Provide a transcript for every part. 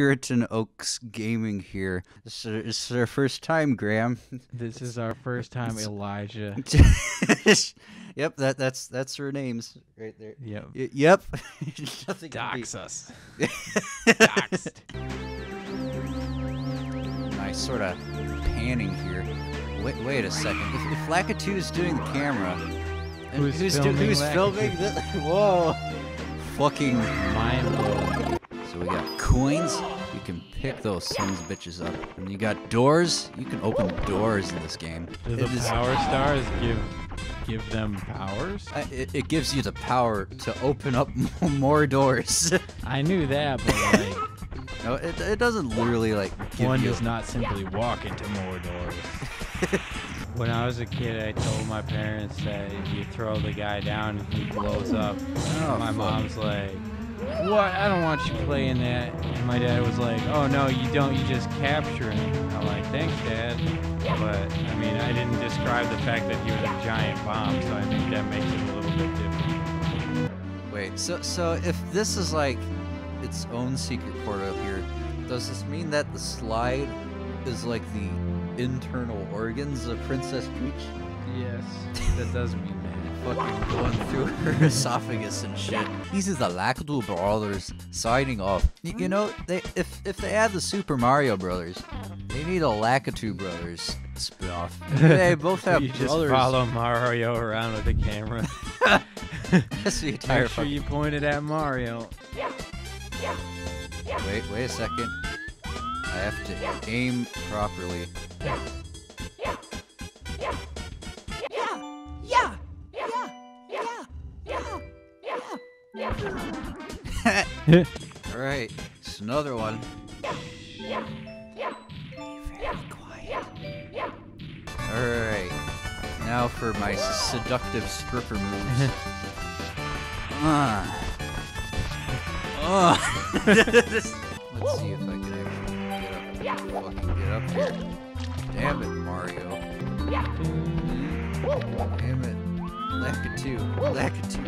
Puritan Oaks Gaming here. This is our first time, Graham. This is our first time, Elijah. Yep, that's her names right there. Yep. Yep. Dox us. Doxed. Nice sort of panning here. Wait a second. If Lakitu is doing the camera, and who's filming this? Whoa. Fucking mind blowing. So we got coins, you can pick those sons of bitches up. And you got doors, you can open doors in this game. Do the power stars give them powers? It gives you the power to open up more doors. I knew that, but like... No, it doesn't literally like give one you... does not simply walk into more doors. When I was a kid, I told my parents that if you throw the guy down, he blows up. Oh, my mom's like... What? I don't want you playing that. And my dad was like, oh no, you don't, you just capture him. I'm like, thanks, Dad. But, I mean, I didn't describe the fact that he was a giant bomb, so I think that makes it a little bit different. Wait, so if this is like its own secret port up here, does this mean that the slide is like the internal organs of Princess Peach? Yes, that does mean that. Fucking going through her esophagus and shit. These are the Lakitu Brothers signing off. You know, if they add the Super Mario Brothers, they need a Lakitu Brothers spinoff. They both have you brothers. Just follow Mario around with the camera. That's the entire. Make sure you pointed at Mario. Wait a second. I have to aim properly. Alright, it's another one. Very quiet. Alright, now for my seductive stripper moves. Let's see if I can actually get up. Fucking get up here. Damn it, Mario. Damn it. Lakitu. Lakitu.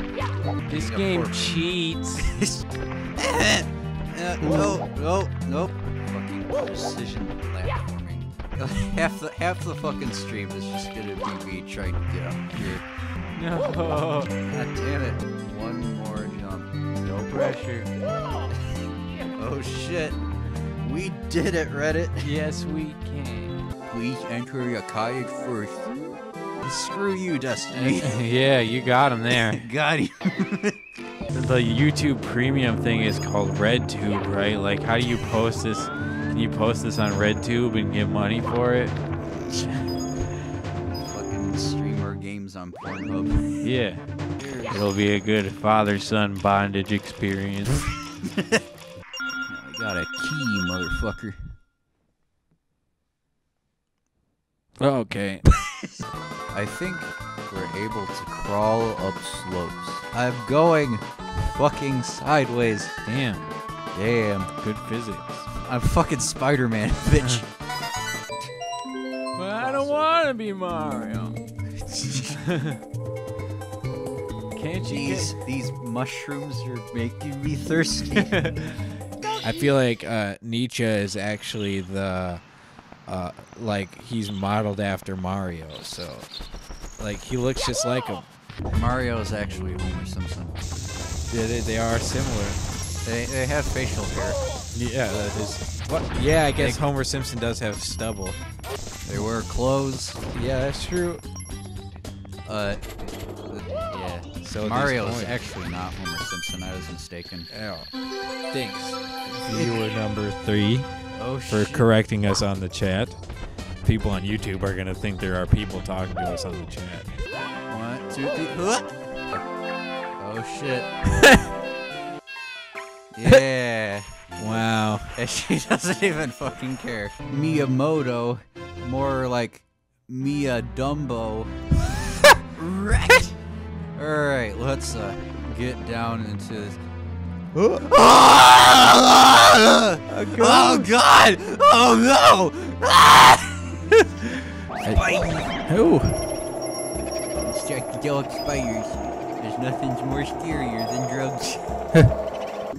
This game cheats. Nope. Fucking precision platforming. Half the fucking stream is just gonna be me trying to get up here. No. God damn it. One more jump. No pressure. Oh shit. We did it, Reddit. Yes, we can. Please enter your kayak first. Screw you, Destiny. Yeah, you got him there. Got him. The YouTube premium thing is called RedTube, right? Like, how do you post this? Can you post this on RedTube and get money for it? Fucking streamer games on Pornhub. Yeah. It'll be a good father-son bondage experience. I got a key, motherfucker. Okay. I think we're able to crawl up slopes. I'm going fucking sideways. Damn. Good physics. I'm fucking Spider-Man, bitch. But I don't want to be Mario. Can't you? These mushrooms are making me thirsty. I feel like Nietzsche is actually the... like he's modeled after Mario, so like he looks just like him. Mario is actually Homer Simpson. Yeah, they are similar. They have facial hair. Yeah, that is. What? Yeah, I guess Homer Simpson does have stubble. They wear clothes. Yeah, that's true. Yeah. So Mario is actually not Homer Simpson. I was mistaken. Oh, thanks. You were number 3. Oh, for correcting us on the chat. People on YouTube are gonna think there are people talking to us on the chat. 1, 2, 3. Oh shit. Yeah. Wow. And she doesn't even fucking care. Miyamoto, more like Mia Dumbo. Right. All right, let's get down into this. Oh god! Oh no! Spider! Who? Psychedelic spiders. There's nothing more scarier than drugs.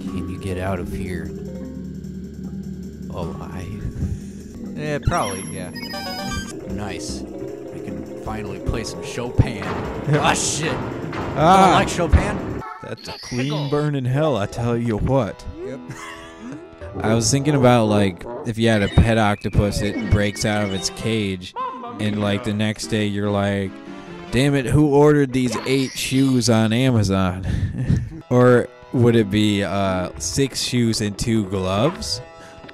Can you get out of here? alive? Yeah, probably, yeah. Nice. I can finally play some Chopin. Ah, shit! Ah. Don't like Chopin? That's a clean burn in hell, I tell you what. Yep. I was thinking about, like, if you had a pet octopus, it breaks out of its cage, and, like, the next day you're like, damn it, who ordered these 8 shoes on Amazon? Or would it be 6 shoes and 2 gloves?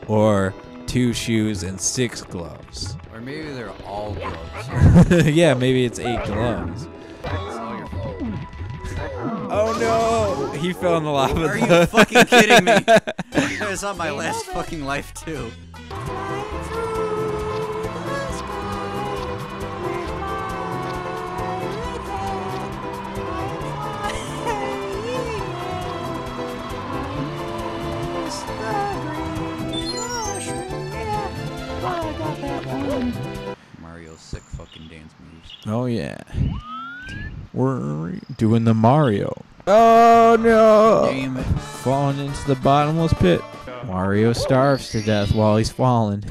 Or 2 shoes and 6 gloves? Or maybe they're all gloves. Yeah, maybe it's 8 gloves. It's all your fault. Oh no! He fell in the lava. Are you fucking kidding me? That was on my last fucking life too. Mario's sick fucking dance moves. Oh yeah. We're doing the Mario. Oh no! Damn it. Falling into the bottomless pit. Mario starves to death while he's falling.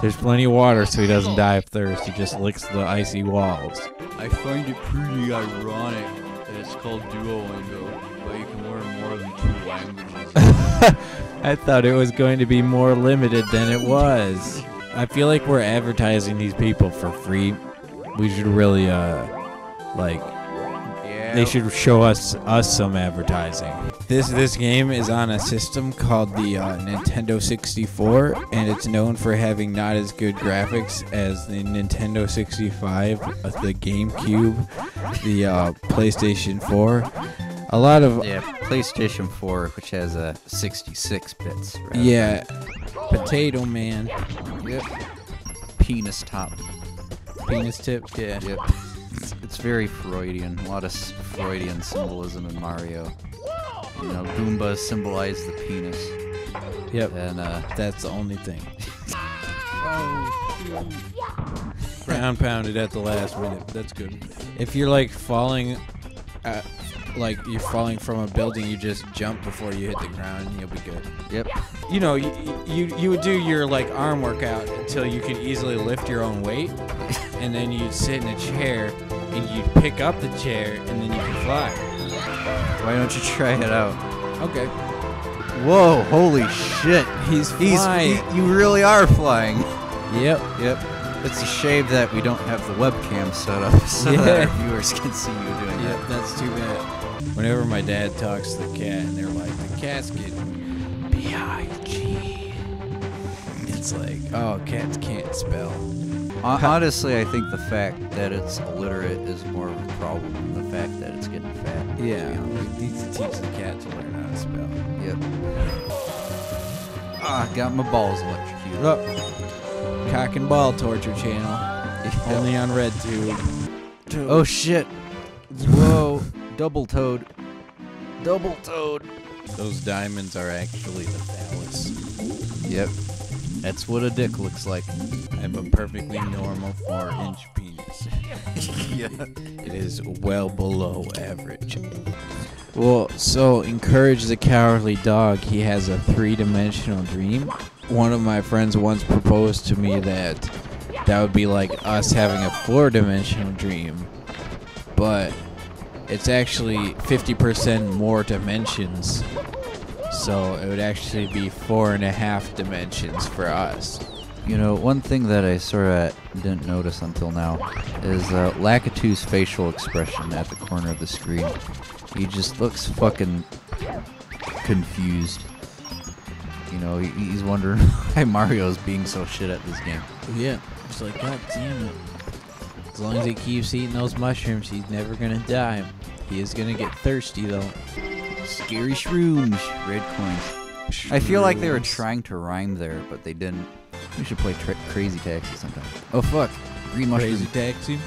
There's plenty of water so he doesn't die of thirst. He just licks the icy walls. I find it pretty ironic that it's called Duolingo, but you can learn more than 2 languages. I thought it was going to be more limited than it was. I feel like we're advertising these people for free. We should really, like, yeah. They should show us some advertising. This game is on a system called the Nintendo 64, and it's known for having not as good graphics as the Nintendo 65, the GameCube, the PlayStation 4. A lot of PlayStation 4, which has a 66 bits. Yeah, Potato Man. Yep. Penis top. Penis tip. Yeah. Yep. It's very Freudian. A lot of Freudian symbolism in Mario. You know, Goomba symbolize the penis. Yep. And that's the only thing. Oh. Ground pounded at the last minute. That's good. If you're like falling. Like you're falling from a building, you just jump before you hit the ground and you'll be good. Yep. You know, you would do your like arm workout until you could easily lift your own weight, and then you'd sit in a chair and you'd pick up the chair and then you could fly. Why don't you try it out? Okay. Whoa, holy shit. He's flying. You really are flying. Yep. Yep. It's a shame that we don't have the webcam set up so that our viewers can see you doing it. Yep, that's too bad. Whenever my dad talks to the cat and they're like, the cat's getting B-I-G. It's like, oh, cats can't spell. Honestly, I think the fact that it's illiterate is more of a problem than the fact that it's getting fat. Yeah, we need to teach the cat to learn how to spell. Yep. Ah, got my balls electrocuted. Oh. Cock and ball torture channel. Only on RedTube. Oh, shit. Whoa. Double toad. Double toad. Those diamonds are actually the phallus. Yep. That's what a dick looks like. I have a perfectly normal 4-inch penis. Yeah. It is well below average. Well, so Encourage the Cowardly Dog. He has a 3-dimensional dream. One of my friends once proposed to me that would be like us having a 4-dimensional dream. But it's actually 50% more dimensions, so it would actually be 4.5 dimensions for us. You know, one thing that I sort of didn't notice until now is Lakitu's facial expression at the corner of the screen. He just looks fucking confused. You know, he's wondering why Mario's being so shit at this game. Yeah, it's like, god damn it. As long as he keeps eating those mushrooms, he's never gonna die. He is gonna get thirsty, though. Scary shrooms. Red coins. Shrooms. I feel like they were trying to rhyme there, but they didn't. We should play Crazy Taxi sometime. Oh, fuck. Green mushroom. Crazy Taxi?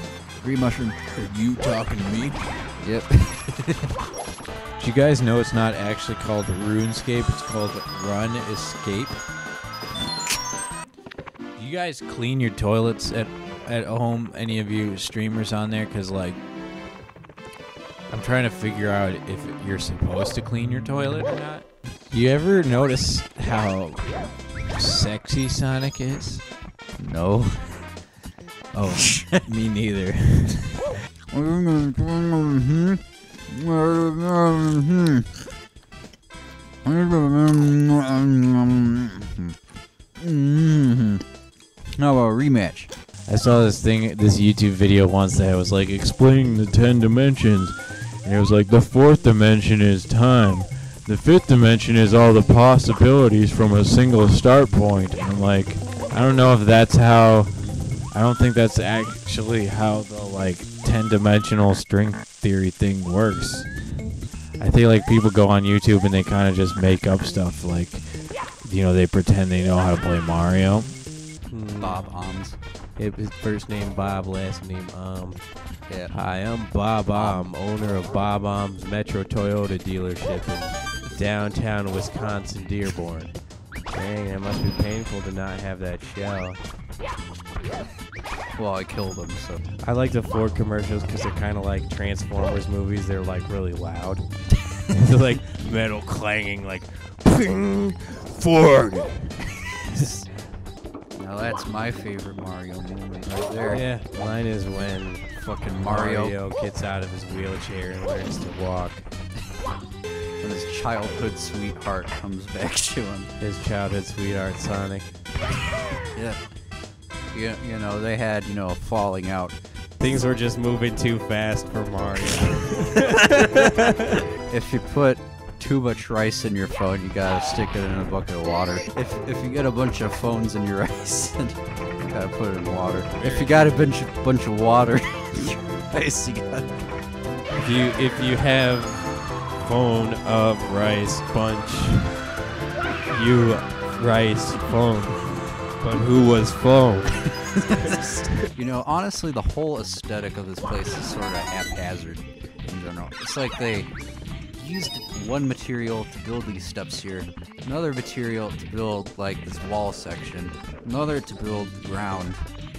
Green mushroom. Are you talking to me? Yep. Did you guys know it's not actually called RuneScape? It's called RunScape. Do you guys clean your toilets at home, any of you streamers on there? Because, like, I'm trying to figure out if you're supposed to clean your toilet or not. You ever notice how sexy Sonic is? No. Oh, me neither. How about a rematch? I saw this thing, this YouTube video once that was like explaining the 10 dimensions, and it was like the 4th dimension is time, the 5th dimension is all the possibilities from a single start point. And I'm like, I don't know if that's how, I don't think that's actually how the like 10-dimensional string theory thing works. I think like people go on YouTube and they kind of just make up stuff, like, you know, they pretend they know how to play Mario. Bob-ombs. His first name Bob, last name Yeah. Hi, I'm Bob-omb, owner of Bob-omb's Metro Toyota dealership in downtown Wisconsin, Dearborn. Dang, that must be painful to not have that shell. Well, I killed him, so. I like the Ford commercials because they're kind of like Transformers movies. They're like really loud. They're like metal clanging, like ping, Ford. Now that's my favorite Mario moment right there. Yeah, mine is when fucking Mario gets out of his wheelchair and learns to walk. When his childhood sweetheart comes back to him. His childhood sweetheart, Sonic. Yeah. You know, they had, you know, a falling out. Things were just moving too fast for Mario. If you put too much rice in your phone, you gotta stick it in a bucket of water. If you get a bunch of phones in your rice, then you gotta put it in water. If you got a bunch of water in your rice, you gotta... If you have phone of rice bunch, you rice phone. But who was phone? You know, honestly, the whole aesthetic of this place is sort of haphazard in general. It's like they used one material to build these steps here, another material to build, like, this wall section, another to build the ground,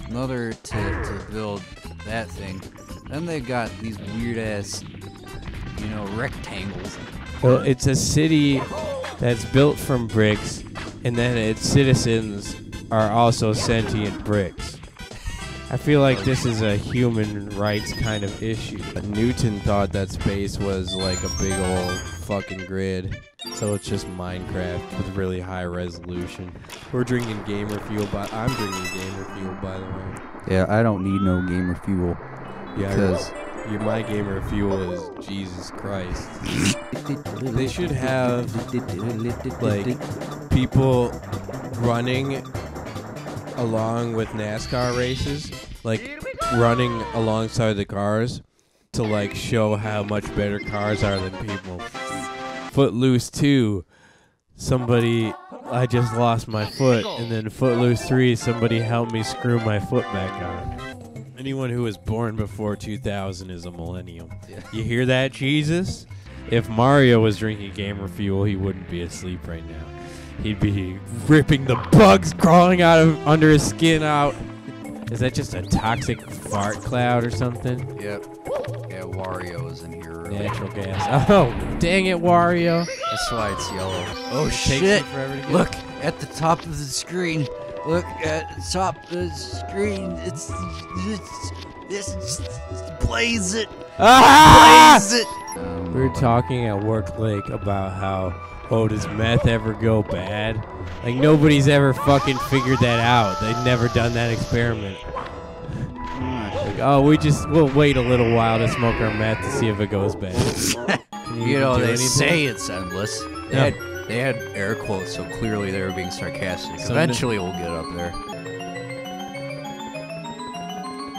another to build that thing. Then they've got these weird-ass, you know, rectangles. Well, it's a city that's built from bricks, and then its citizens are also sentient bricks. I feel like this is a human rights kind of issue. Newton thought that space was like a big old fucking grid, so it's just Minecraft with really high resolution. We're drinking gamer fuel, but I'm drinking gamer fuel, by the way. Yeah, I don't need no gamer fuel. Yeah, because my gamer fuel is Jesus Christ. They should have like people running along with NASCAR races, like running alongside the cars to like show how much better cars are than people. Footloose 2, somebody, I just lost my foot, and then Footloose 3, somebody helped me screw my foot back on. Anyone who was born before 2000 is a millennial. Yeah. You hear that, Jesus? If Mario was drinking gamer fuel, he wouldn't be asleep right now. He'd be ripping the bugs crawling out of under his skin out. Is that just a toxic fart cloud or something? Yep. Yeah, Wario is in here. Really. Natural gas. Oh, dang it, Wario. That's why it's yellow. Oh, shit. Look at the top of the screen. Look at the top of the screen. It plays it. Ah! Plays it. We were talking at Warp Lake about how, oh, does meth ever go bad? Like, nobody's ever fucking figured that out. They've never done that experiment. Like, oh, we'll wait a little while to smoke our meth to see if it goes bad. You know, they say it's endless. They had air quotes, so clearly they were being sarcastic. So eventually we'll get up there.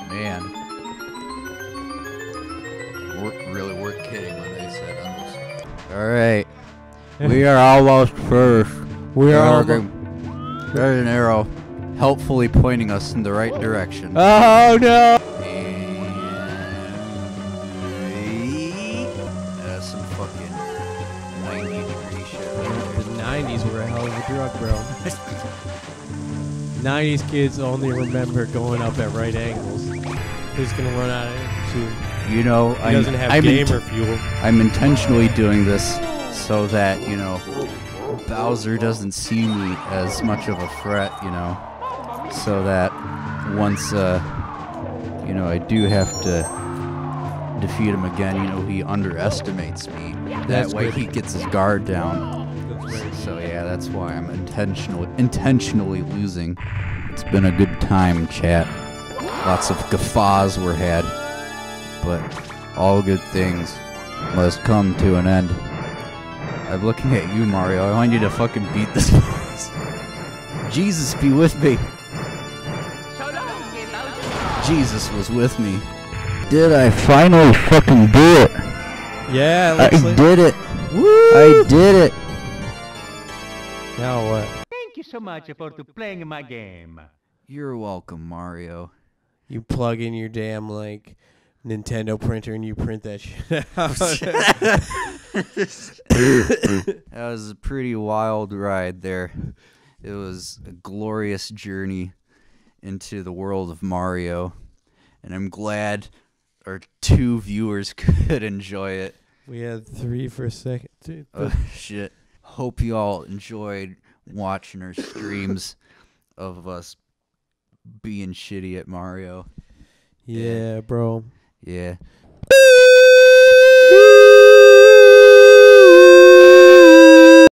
Man. Really, we're kidding when they said endless. All right. We are almost first. We are. There's an arrow, helpfully pointing us in the right direction. Oh no! And that's some fucking 90-degree shit. The 90s were a hell of a drug, bro. 90s kids only remember going up at right angles. Who's gonna run out of it soon? You know, I'm intentionally doing this. So that, you know, Bowser doesn't see me as much of a threat, you know, so that once, you know, I do have to defeat him again, you know, he underestimates me. That way he gets his guard down. So yeah, that's why I'm intentionally losing. It's been a good time, chat. Lots of guffaws were had, but all good things must come to an end. I'm looking at you, Mario. I want you to fucking beat this boss. Jesus be with me. Jesus was with me. Did I finally fucking do it? Yeah, I did it. Woo! I did it. Now what? Thank you so much for playing my game. You're welcome, Mario. You plug in your damn, like, Nintendo printer and you print that shit out. That was a pretty wild ride there. It was a glorious journey into the world of Mario, and I'm glad our two viewers could enjoy it. We had three for a second, dude. Oh, shit. Hope you all enjoyed watching our streams of us being shitty at Mario. Yeah, bro. Yeah.